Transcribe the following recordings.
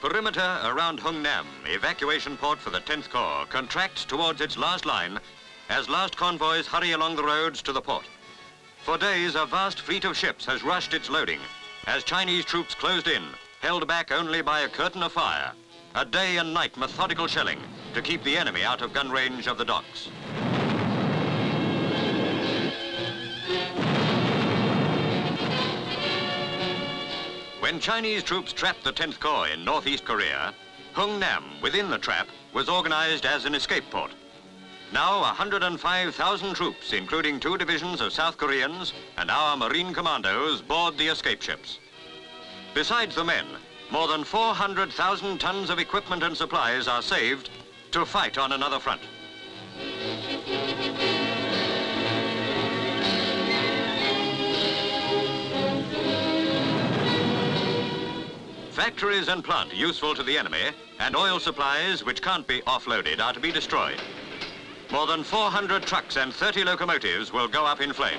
perimeter around Hungnam, evacuation port for the 10th Corps, contracts towards its last line as last convoys hurry along the roads to the port. For days, a vast fleet of ships has rushed its loading as Chinese troops closed in, held back only by a curtain of fire. A day and night methodical shelling to keep the enemy out of gun range of the docks. When Chinese troops trapped the 10th Corps in northeast Korea, Hungnam, within the trap, was organized as an escape port. Now 105,000 troops, including 2 divisions of South Koreans and our Marine commandos, board the escape ships. Besides the men, more than 400,000 tons of equipment and supplies are saved to fight on another front. Factories and plant useful to the enemy and oil supplies which can't be offloaded are to be destroyed. More than 400 trucks and 30 locomotives will go up in flames.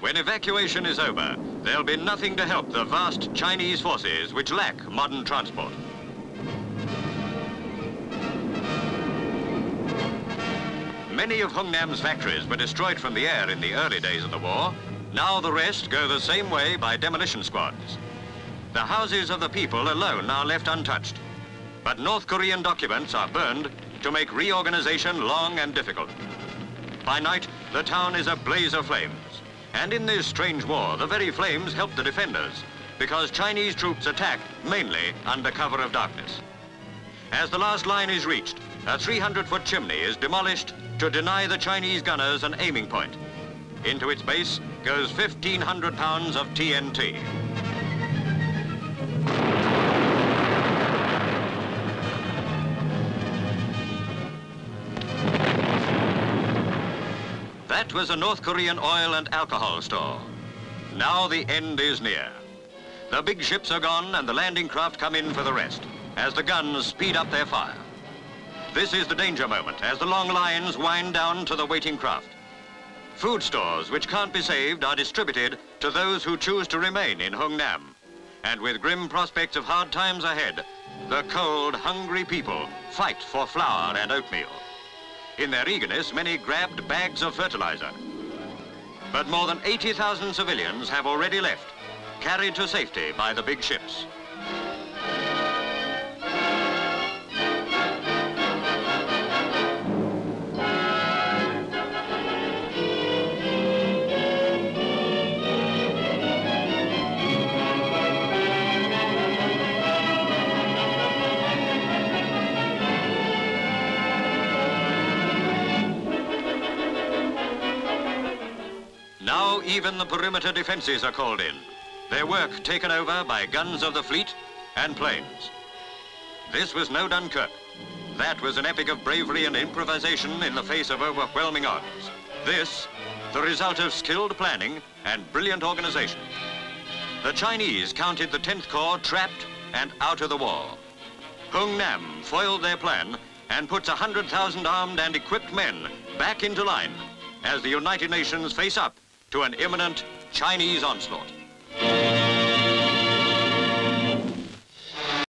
When evacuation is over, there'll be nothing to help the vast Chinese forces which lack modern transport. Many of Hungnam's factories were destroyed from the air in the early days of the war. Now the rest go the same way by demolition squads. The houses of the people alone are left untouched. But North Korean documents are burned to make reorganization long and difficult. By night, the town is a blaze of flames. And in this strange war, the very flames helped the defenders because Chinese troops attacked mainly under cover of darkness. As the last line is reached, a 300-foot chimney is demolished to deny the Chinese gunners an aiming point. Into its base goes 1,500 pounds of TNT. That was a North Korean oil and alcohol store. Now the end is near. The big ships are gone and the landing craft come in for the rest as the guns speed up their fire. This is the danger moment as the long lines wind down to the waiting craft. Food stores which can't be saved are distributed to those who choose to remain in Hungnam. And with grim prospects of hard times ahead, the cold, hungry people fight for flour and oatmeal. In their eagerness, many grabbed bags of fertilizer. But more than 80,000 civilians have already left, carried to safety by the big ships. Now even the perimeter defenses are called in, their work taken over by guns of the fleet and planes. This was no Dunkirk. That was an epic of bravery and improvisation in the face of overwhelming odds. This, the result of skilled planning and brilliant organization. The Chinese counted the 10th Corps trapped and out of the war. Hungnam foiled their plan and puts 100,000 armed and equipped men back into line as the United Nations face up to an imminent Chinese onslaught.